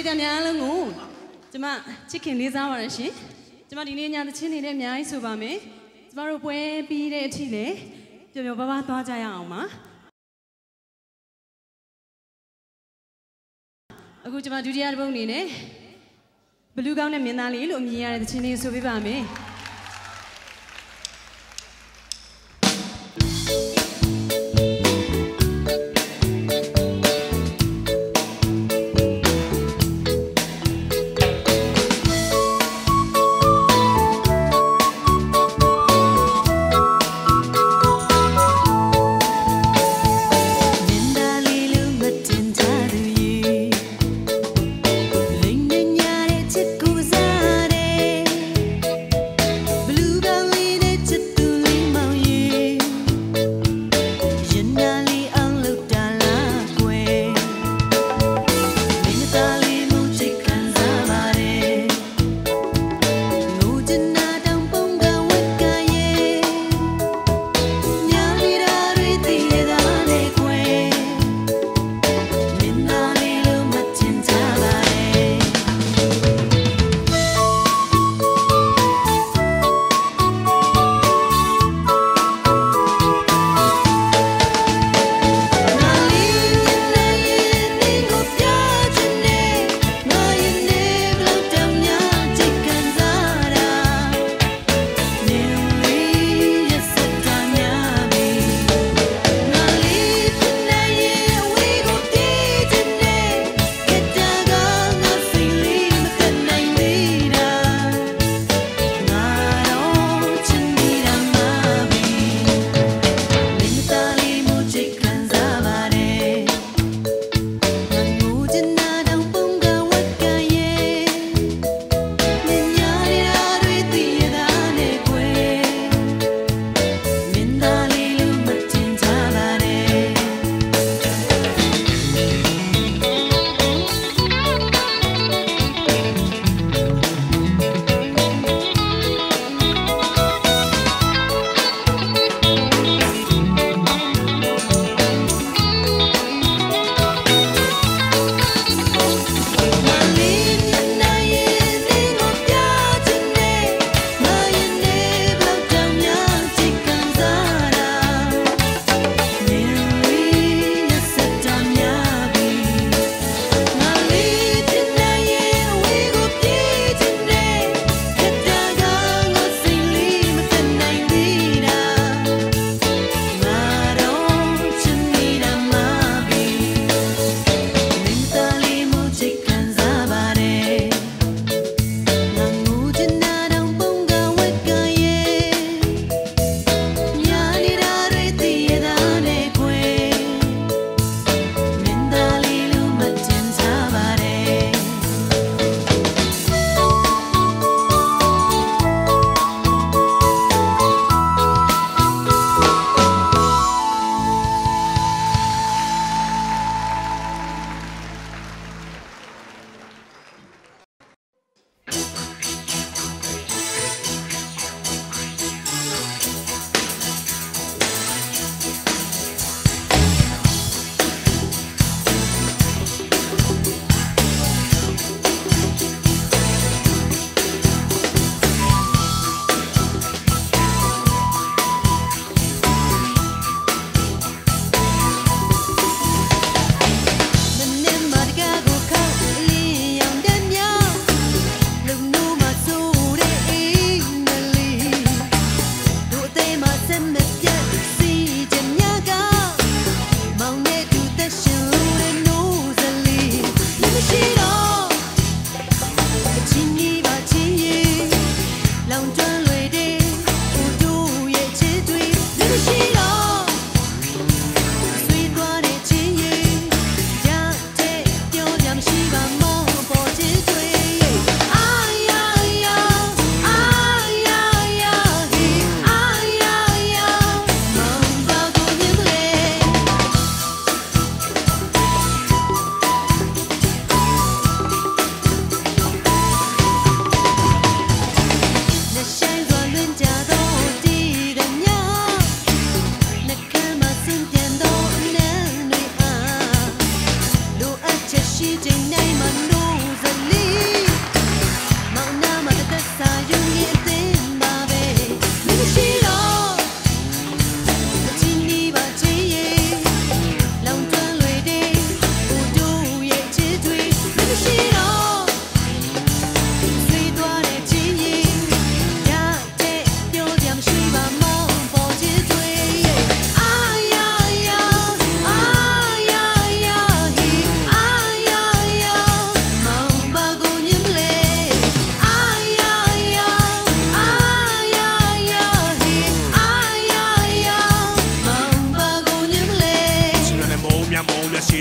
Thank you.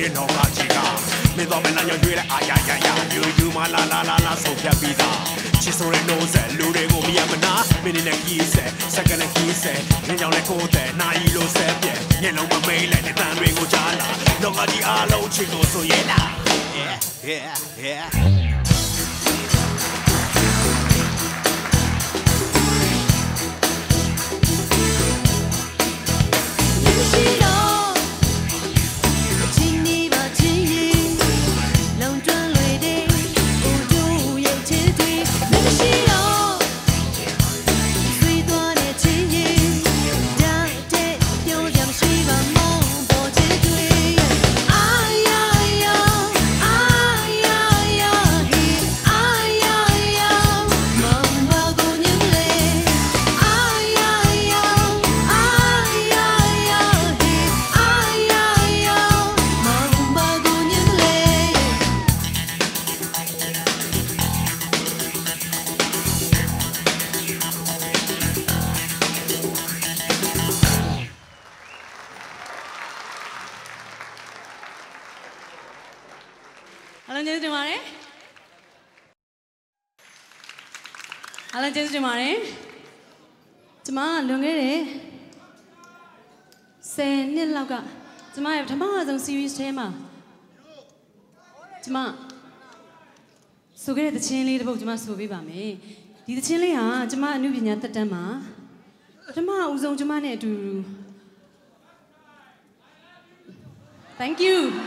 you know la chica. Me dove la yodure ay ay ay ay. You ma la la la la so kya pida. Chisore nose lure mo miyamna. Mini ne kise, second ne kise. Niya le kote na ilo sepye. Yelo ma mele ne tanwe go jala. Nobody alone chico so yena. Yeah yeah yeah. Thank you. Thank you.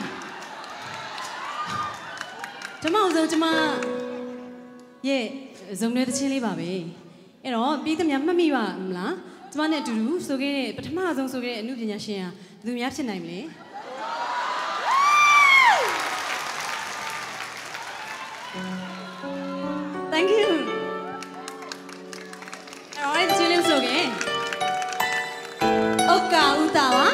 Alright, the children so again. Oka utawa.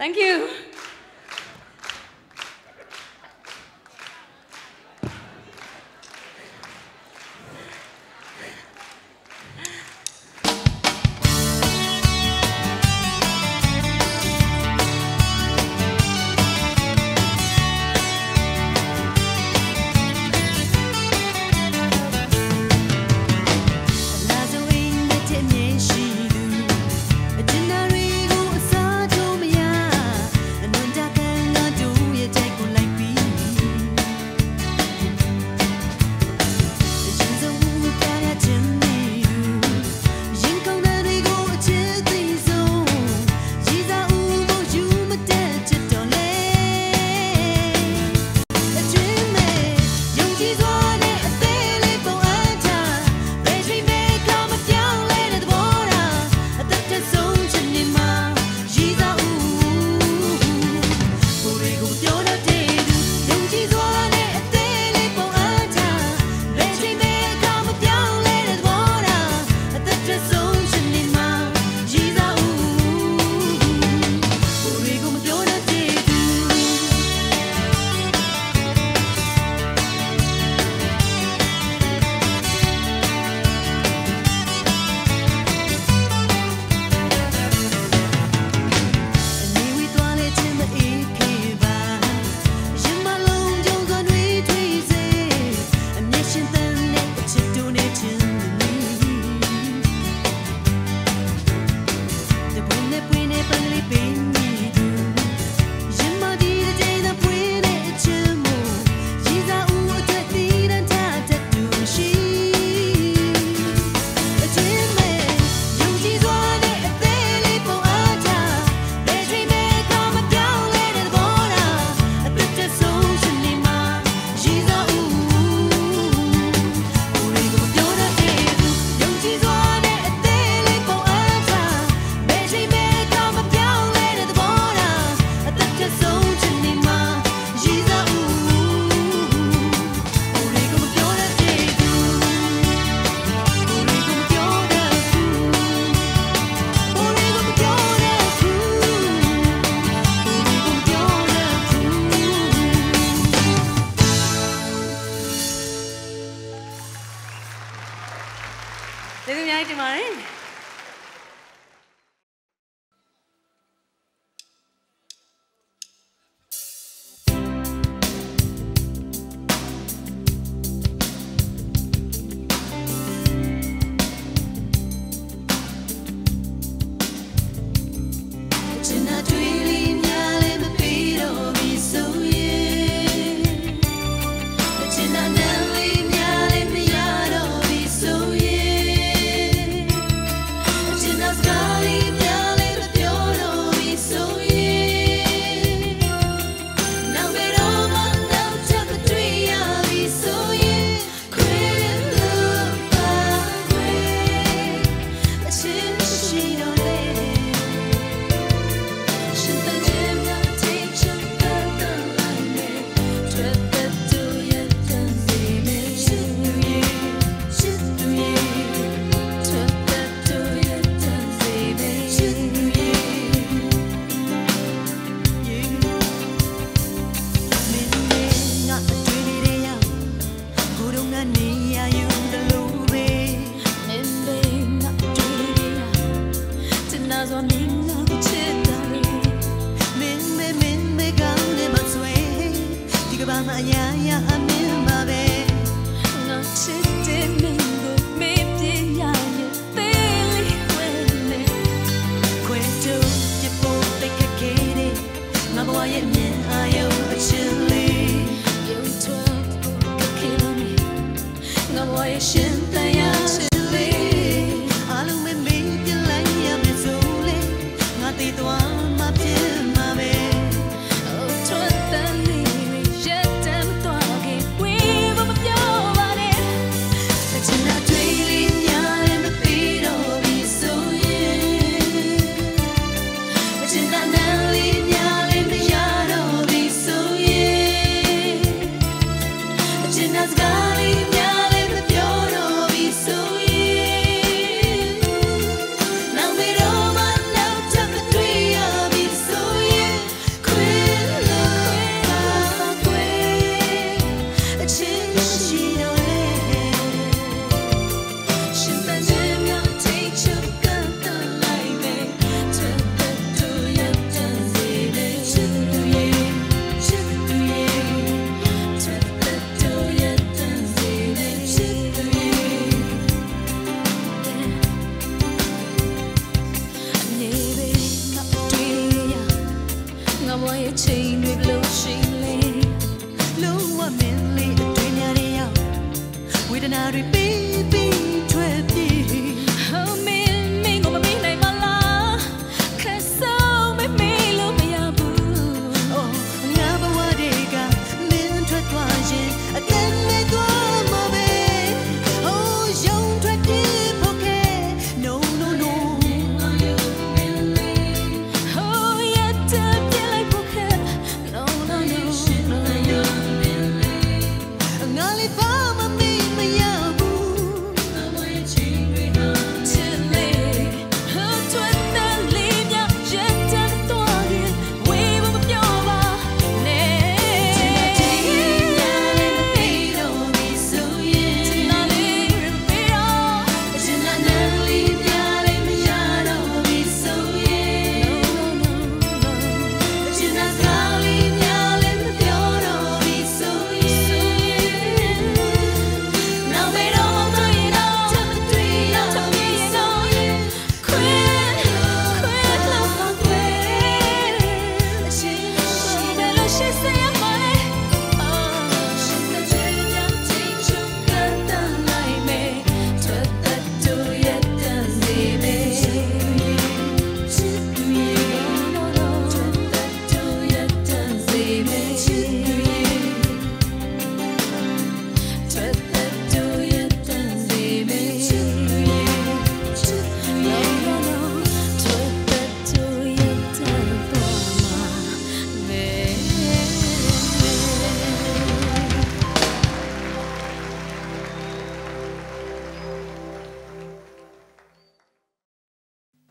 Thank you.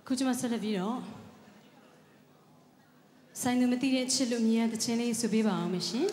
Kujuma Salaviro Sainumati Chilumia, the Chene Subiba machine.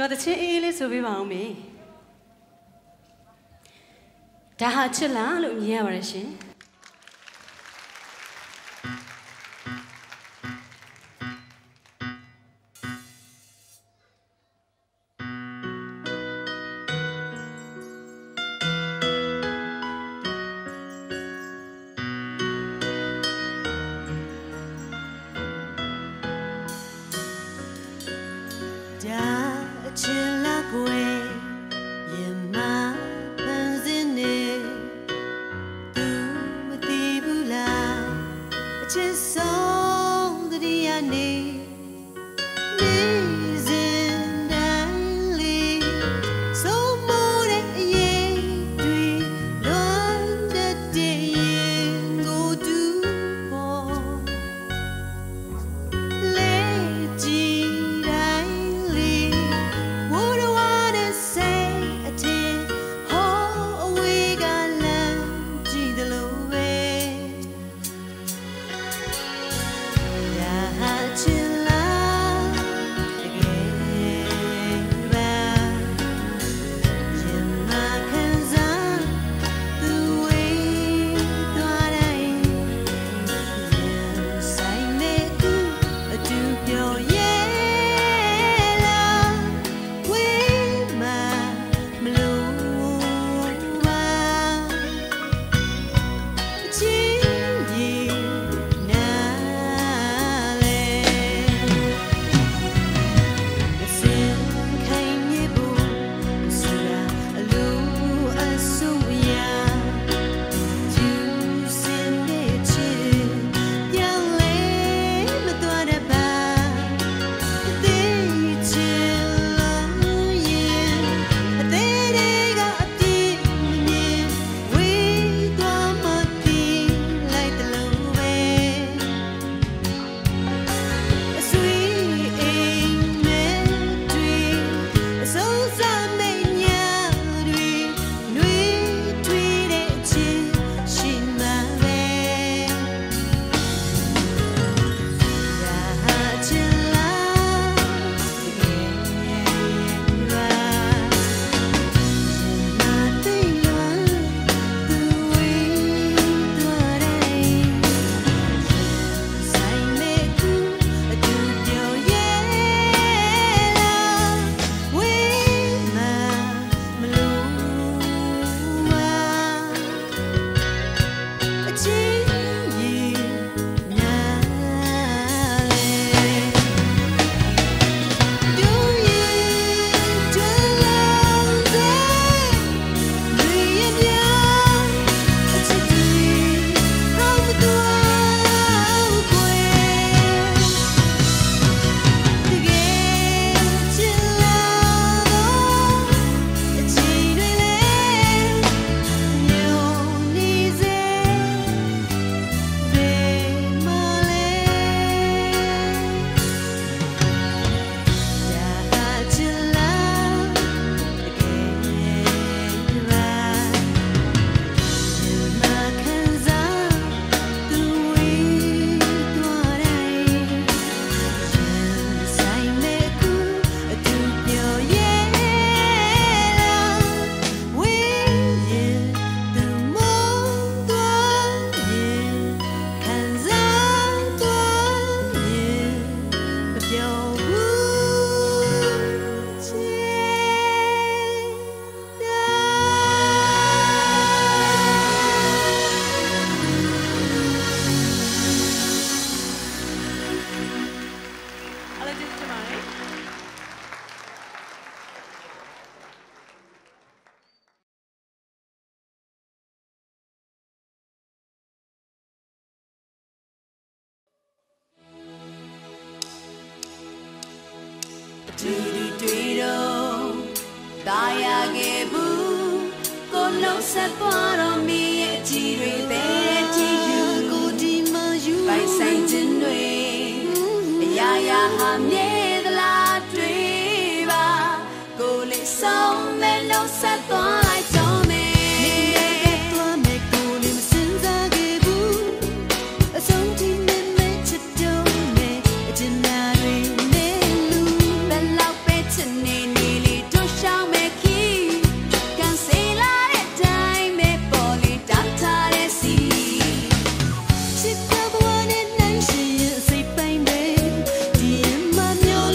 What is it? So we want me. Tahachilla, look, yeah, where is she? Way in my business, Tweety tweedle, Diagebu, go no support on me, a cheery betty, you go dima you by Saint Inway, Yaya Hamne, the la driva, go let some men no support. She come one and she say, baby, dear, my